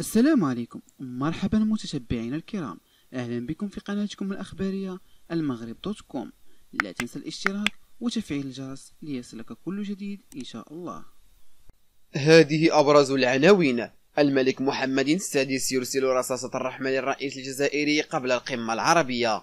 السلام عليكم، مرحبا متتبعينا الكرام، اهلا بكم في قناتكم الاخباريه المغرب.com. لا تنسى الاشتراك وتفعيل الجرس ليصلك كل جديد ان شاء الله. هذه ابرز العناوين: الملك محمد السادس يرسل رصاصة الرحمة للرئيس الجزائري قبل القمة العربية.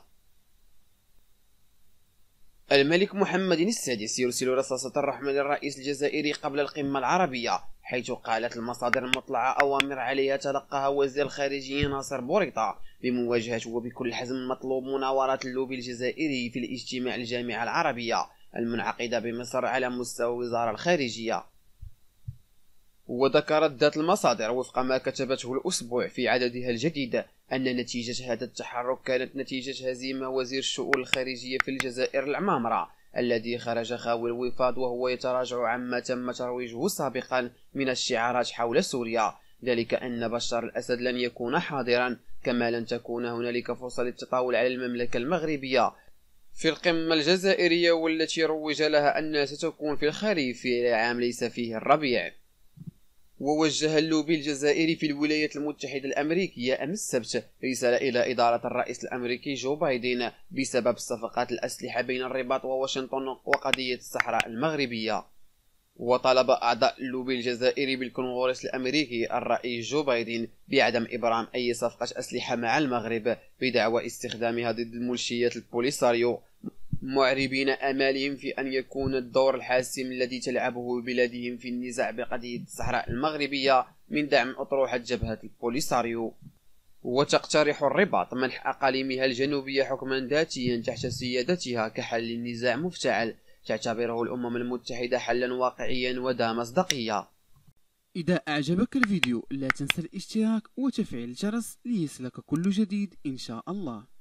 الملك محمد السادس يرسل رصاصة الرحمة للرئيس الجزائري قبل القمة العربية، حيث قالت المصادر المطلعة أوامر عليها تلقاها وزير الخارجية ناصر بوريطة بمواجهة وبكل حزم مطلوب مناورة اللوبي الجزائري في الاجتماع الجامعة العربية المنعقدة بمصر على مستوى وزارة الخارجية. وذكرت ذات المصادر وفق ما كتبته الأسبوع في عددها الجديد أن نتيجة هذا التحرك كانت نتيجة هزيمة وزير الشؤون الخارجية في الجزائر العمامرة الذي خرج خاوي الوفاض وهو يتراجع عما تم ترويجه سابقا من الشعارات حول سوريا، ذلك أن بشار الأسد لن يكون حاضرا، كما لن تكون هنالك فرصة للتطاول على المملكة المغربية في القمة الجزائرية والتي روج لها أنها ستكون في الخريف في عام ليس فيه الربيع. ووجه اللوبي الجزائري في الولايات المتحدة الأمريكية أمس السبت رسالة إلى إدارة الرئيس الأمريكي جو بايدن بسبب صفقات الأسلحة بين الرباط وواشنطن وقضية الصحراء المغربية. وطلب أعضاء اللوبي الجزائري بالكونغرس الأمريكي الرئيس جو بايدن بعدم إبرام أي صفقة أسلحة مع المغرب بدعوى استخدامها ضد الميليشيات البوليساريو، معربين آمالهم في أن يكون الدور الحاسم الذي تلعبه بلادهم في النزاع بقضية الصحراء المغربية من دعم أطروحة جبهة البوليساريو. وتقترح الرباط منح أقاليمها الجنوبية حكما ذاتيا تحت سيادتها كحل للنزاع مفتعل تعتبره الأمم المتحدة حلا واقعيا وذا مصداقية. إذا أعجبك الفيديو لا تنسى الاشتراك وتفعيل الجرس ليصلك كل جديد إن شاء الله.